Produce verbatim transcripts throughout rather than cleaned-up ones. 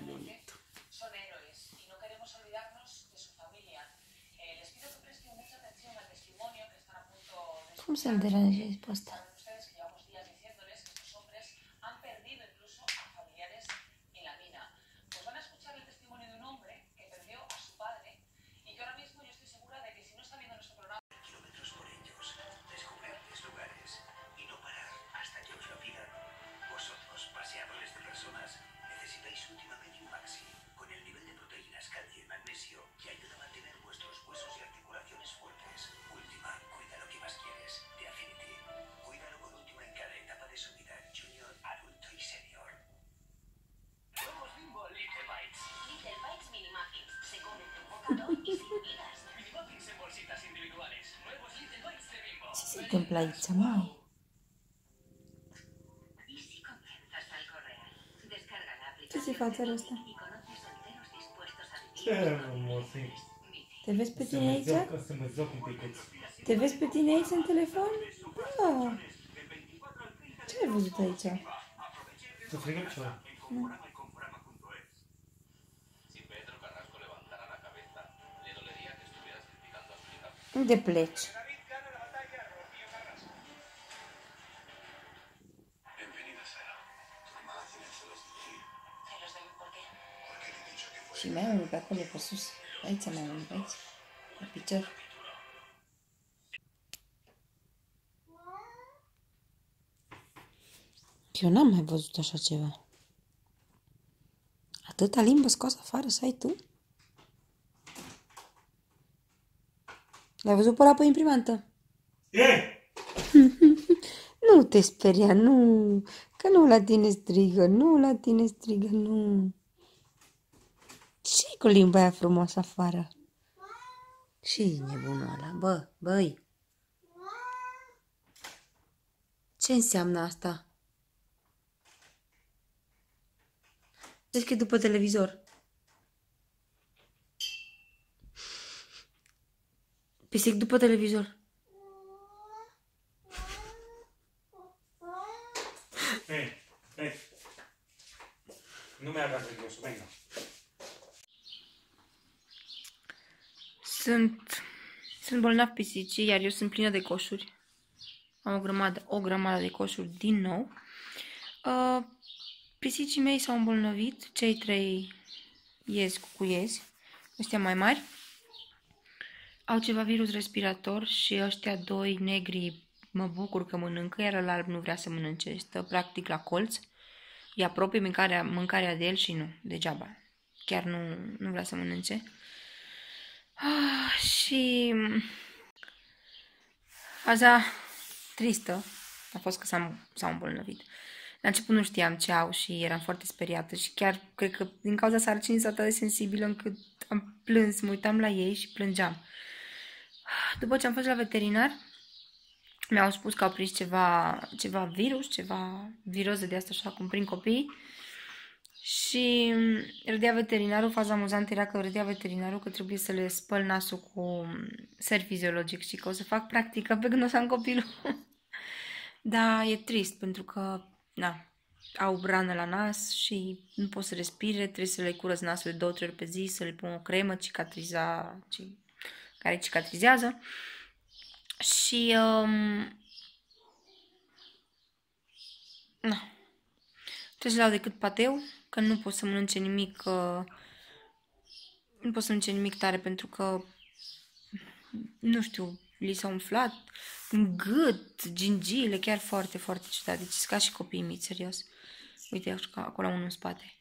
muy bonito. Son héroes y no queremos olvidarnos de su familia. Eh, les pido que presten mucha atención al testimonio que están a punto de... ¿Cómo se entera de esa respuesta? Template chamao. ¿Qué se față ăsta? Ce frumosii. Te vezi pe tine aici? Te vezi pe tine aici în telefon? Da. Ce ai văzut aici? Să frigăm ceva. Unde pleci? Și mai am unul pe acolo, pe sus. Aici mai am unul, aici. Pe picior. Eu n-am mai văzut așa ceva. Atâta limbă scoasă afară să ai tu? L-ai văzut pe ăla pe imprimantă? E! Nu te speria, nu. Că nu la tine strigă, nu la tine strigă, nu. Ce-i cu limba aia frumoasă afară? Ce-i nebunul ăla? Bă, băi! Ce înseamnă asta? Zici că e după televizor. Pisic după televizor. Ei, ei! Nu mi-a dat nervosul, venga! Sunt, sunt bolnav pisicii, iar eu sunt plină de coșuri. Am o grămadă, o grămadă de coșuri din nou. Uh, pisicii mei s-au îmbolnăvit, cei trei iezi cu cuiezi, ăștia mai mari. Au ceva virus respirator și ăștia doi negri mă bucur că mănâncă, iar ăla alb nu vrea să mănânce. Stă practic la colț, îi apropie mâncarea, mâncarea de el și nu, degeaba. Chiar nu, nu vrea să mănânce. Ah, și faza tristă a fost că s-au îmbolnăvit. La început nu știam ce au și eram foarte speriată și chiar cred că din cauza sarcinii s-a atât de sensibilă încât am plâns, mă uitam la ei și plângeam. După ce am fost la veterinar, mi-au spus că au prins ceva, ceva virus, ceva viroză de asta așa cum prin copii. Și râdea veterinarul, faza amuzantă era că râdea veterinarul că trebuie să le spăl nasul cu ser fiziologic și că o să fac practică pe când o să am copilul. Dar e trist pentru că, na, au rană la nas și nu pot să respire, trebuie să le curăț nasul de două, trei ori pe zi, să le pun o cremă cicatriza, care cicatrizează. Și, um, na, trebuie să le dau decât pateu. Că nu pot să mănânce nimic, uh, nu pot să mănânce nimic tare pentru că, nu știu, li s-au umflat în gât, gingiile, chiar foarte, foarte ciudat. Deci ca și copiii mici, serios. Uite, acolo unul în spate.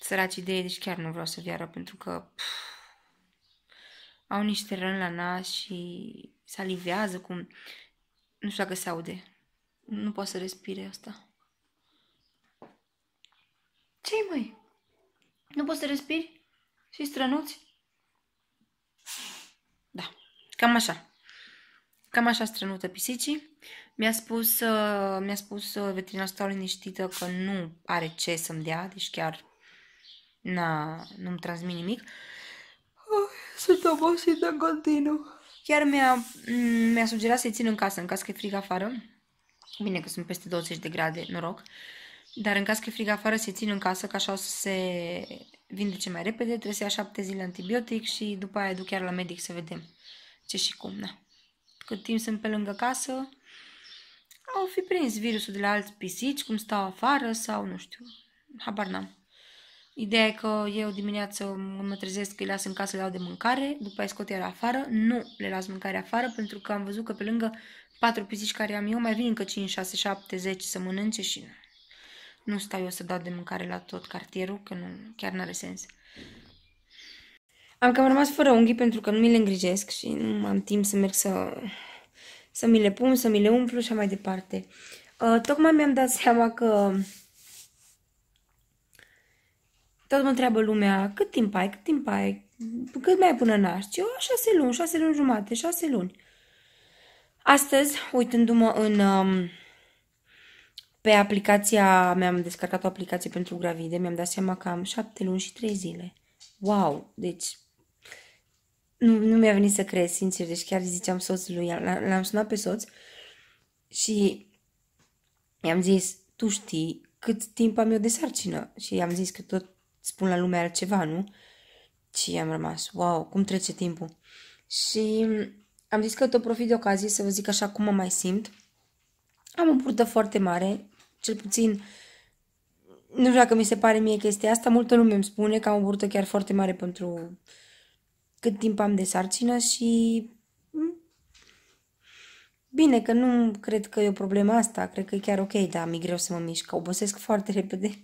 Săraci de ei, deci chiar nu vreau să viară pentru că pf, au niște răni la nas și salivează cum... Nu știu dacă se aude. Nu pot să respire asta. Ce-i, măi? Nu poți să respiri? Și strănuți? Da, cam așa. Cam așa strănută pisicii. Mi-a spus, uh, mi-a spus uh, veterinarul, stau liniștită că nu are ce să-mi dea, deci chiar nu-mi transmit nimic. Oh, sunt obosită în continuu. Chiar mi-a mi-a sugerat să-i țin în casă, în caz că e frig afară. Bine că sunt peste douăzeci de grade, noroc. Dar în caz că e frig afară, se țin în casă, că așa o să se vindece mai repede. Trebuie să ia șapte zile antibiotic și după aia duc chiar la medic să vedem ce și cum. Na. Cât timp sunt pe lângă casă, au fi prins virusul de la alți pisici, cum stau afară sau nu știu, habar n-am. Ideea e că eu dimineață mă trezesc că îi las în casă, le dau de mâncare, după aia scot iar afară, nu le las mâncare afară, pentru că am văzut că pe lângă patru pisici care am eu, mai vin încă cinci, șase, șapte, zece să mănânce și nu stau eu să dau de mâncare la tot cartierul, că nu, chiar n-are sens. Am cam rămas fără unghii pentru că nu mi le îngrijesc și nu am timp să merg să, să mi le pun, să mi le umplu și așa mai departe. Uh, tocmai mi-am dat seama că tot mă întreabă lumea cât timp ai, cât timp ai, cât mai ai până naști? Eu șase luni, șase luni jumate, șase luni. Astăzi, uitându-mă în, um, pe aplicația, mi-am descărcat o aplicație pentru gravide, mi-am dat seama că am șapte luni și trei zile. Wow! Deci, nu, nu mi-a venit să cred, sincer, deci chiar ziceam soțului, l-am sunat pe soț și i-am zis, tu știi cât timp am eu de sarcină? Și i-am zis că tot spun la lumea altceva, nu? Și am rămas, wow, cum trece timpul! Și am zis că tot profit de ocazie să vă zic așa cum mă mai simt. Am o burtă foarte mare, cel puțin, nu știu dacă mi se pare mie chestia asta, multă lume îmi spune că am o burtă chiar foarte mare pentru cât timp am de sarcină și bine că nu cred că e o problemă asta, cred că e chiar ok, dar mi-e greu să mă mișc, obosesc foarte repede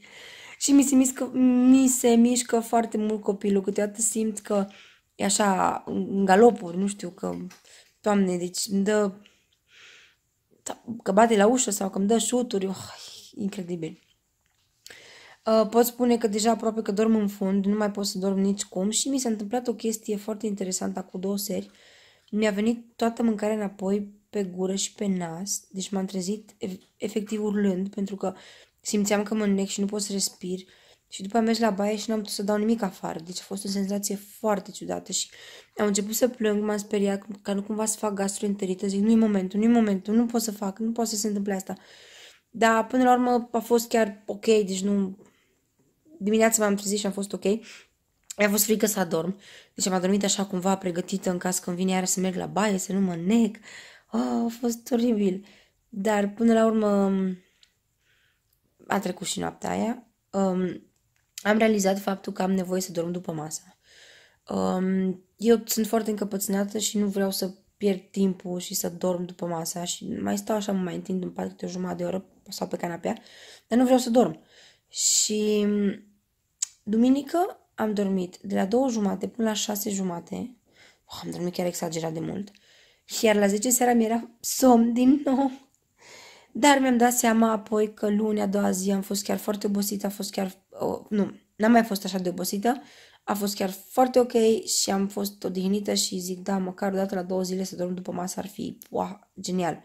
și mi se mișcă, mi se mișcă foarte mult copilul, câteodată simt că e așa în galopuri, nu știu, că Doamne, deci îmi dă că bate la ușă sau că îmi dă șuturi, oh, incredibil. Pot spune că deja aproape că dorm în fund, nu mai pot să dorm nicicum și mi s-a întâmplat o chestie foarte interesantă acum două seri. Mi-a venit toată mâncarea înapoi pe gură și pe nas, deci m-am trezit efectiv urlând pentru că simțeam că mă înnec și nu pot să respir și după am mers la baie și n-am putut să dau nimic afară, deci a fost o senzație foarte ciudată și am început să plâng, m-am speriat că nu cumva să fac gastroenterită, zic nu-i momentul, nu-i momentul, nu pot să fac, nu pot să se întâmple asta, dar până la urmă a fost chiar ok, deci nu... Dimineața m-am trezit și am fost ok. Mi-a fost frică să adorm. Deci am adormit așa cumva pregătită în caz că îmi vine iară să merg la baie, să nu mă nec. Oh, a fost oribil. Dar până la urmă a trecut și noaptea aia. Um, am realizat faptul că am nevoie să dorm după masă. Um, eu sunt foarte încăpățânată și nu vreau să pierd timpul și să dorm după masă. Și mai stau așa, mă mai întind în pat o jumătate de oră sau pe canapea, dar nu vreau să dorm. Și duminică am dormit de la două jumate până la șase jumate. Oh, am dormit chiar exagerat de mult. Și iar la zece seara mi era somn din nou. Dar mi-am dat seama apoi că luni, a doua zi, am fost chiar foarte obosită. A fost chiar... Oh, nu, n-am mai fost așa de obosită. A fost chiar foarte ok și am fost odihnită și zic, da, măcar o dată la două zile să dorm după masă ar fi wow, genial.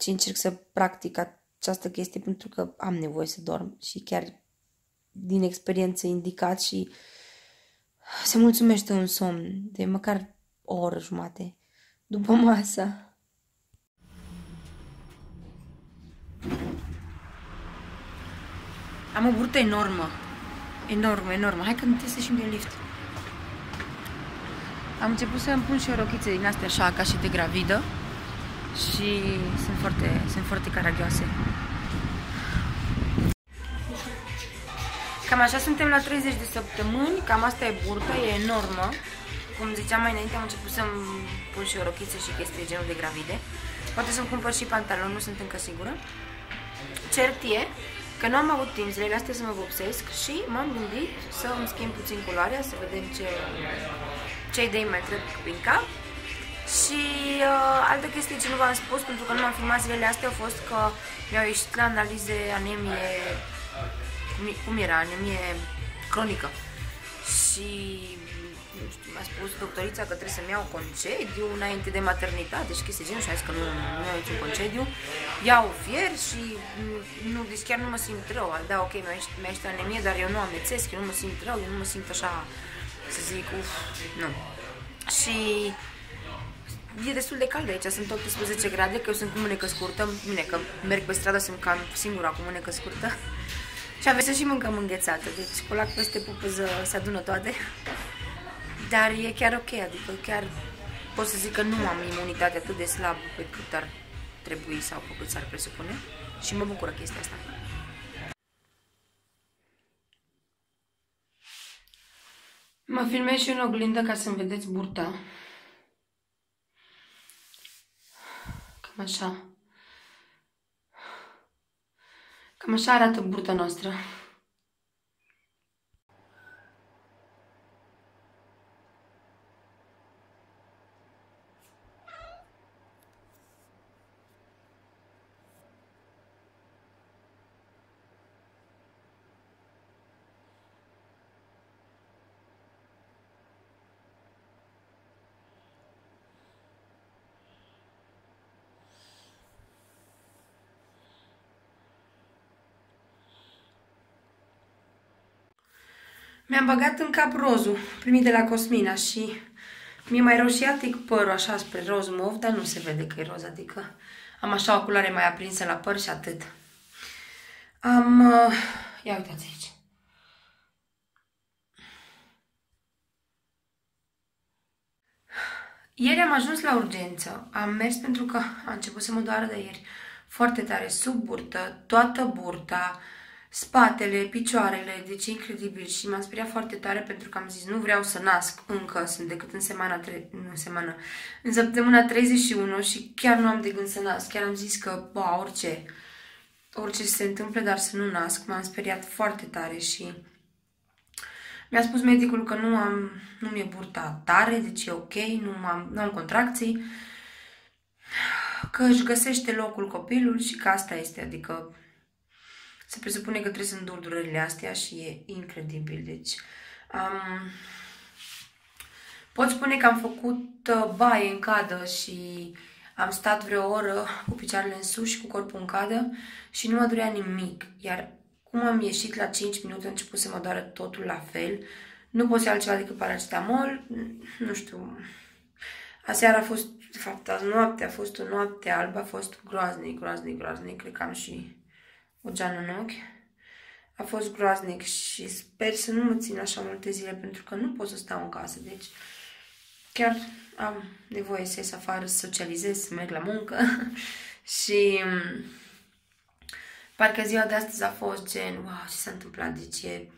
Și încerc să practic această chestie pentru că am nevoie să dorm și chiar din experiență indicat și se mulțumește un somn de măcar o oră jumate după masă. Am o burtă enormă, enormă, enormă. Hai că nu trebuie să ieșim din lift. Am început să îmi pun și o rochiță din astea așa ca și de gravidă și sunt foarte, sunt foarte caragioase. Cam așa suntem la treizeci de săptămâni, cam asta e burta, e enormă. Cum ziceam mai înainte, am început să-mi pun și o rochiță și chestii de genul de gravide. Poate să-mi cumpăr și pantaloni, nu sunt încă sigură. Cert e că nu am avut timp zilele astea să mă vopsesc și m-am gândit să îmi schimb puțin culoarea, să vedem ce, ce idei mai trec prin cap. Și uh, altă chestie ce nu v-am spus, pentru că nu m-am filmat zilele astea, a fost că mi-au ieșit la analize anemie, cum era, anemie cronică și nu știu, mi-a spus doctorița că trebuie să-mi iau concediu înainte de maternitate și chestii genul și a zis că nu, nu iau niciun concediu, iau fier și nu, deci chiar nu mă simt rău, da, ok, mi-a ieșit, mi-a ieșit anemie, dar eu nu amețesc, eu nu mă simt rău, eu nu mă simt așa, să zic, uf, nu. Și e destul de cald aici, sunt optsprezece grade, că eu sunt cu mânecă scurtă, bine că merg pe stradă, sunt cam singura cu mânecă scurtă. Și am venit să și mâncăm înghețată, deci colac peste pupăză se adună toate. Dar e chiar ok, adică chiar pot să zic că nu am imunitate atât de slabă pe cât ar trebui sau pe cât s-ar presupune. Și mă bucură chestia asta. Mă filmez și în oglindă ca să-mi vedeți burta. Cam așa. Cam așa arată burta noastră. Mi-am băgat în cap rozul primit de la Cosmina și mi-e mai roșiatic părul, așa spre roz mov, dar nu se vede că e roz, adică am așa o culoare mai aprinsă la păr și atât. Am... Uh, ia uitați aici. Ieri am ajuns la urgență, am mers pentru că a început să mă doară de ieri foarte tare, sub burtă, toată burta, spatele, picioarele, deci incredibil și m-am speriat foarte tare pentru că am zis nu vreau să nasc încă, sunt decât în semana, tre nu, în, semana în săptămâna treizeci și unu și chiar nu am de gând să nasc, chiar am zis că, ba, orice, orice se întâmplă, dar să nu nasc, m-am speriat foarte tare și mi-a spus medicul că nu am, nu mi-e burta tare, deci e ok, nu am, nu am contracții, că își găsește locul copilul și că asta este, adică se presupune că trebuie să îndur durerile astea și e incredibil, deci um, pot spune că am făcut baie în cadă și am stat vreo oră cu picioarele în sus și cu corpul în cadă și nu mă durea nimic, iar cum am ieșit la cinci minute a început să mă doară totul la fel, nu pot să iau altceva decât paracetamol, nu știu, aseară a fost, de fapt azi noapte a fost o noapte albă, a fost groaznic, groaznic, groaznic, cred că am și o geană în ochi. A fost groaznic și sper să nu mă țin așa multe zile pentru că nu pot să stau în casă. Deci chiar am nevoie să ies afară, să socializez, să merg la muncă. Și parcă ziua de astăzi a fost gen, wow, ce s-a întâmplat? Deci e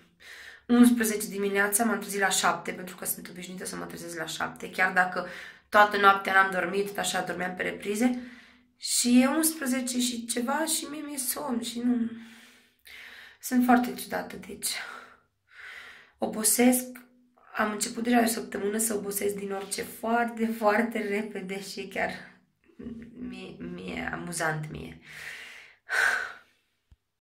unsprezece dimineața, m-am trezit la șapte pentru că sunt obișnuită să mă trezesc la șapte. Chiar dacă toată noaptea n-am dormit, așa dormeam pe reprize. Și e unsprezece și ceva și mie mi-e somn și nu... Sunt foarte ciudată, deci... Obosesc, am început deja o săptămână să obosesc din orice foarte, foarte repede și chiar... Mie, mie amuzant mie.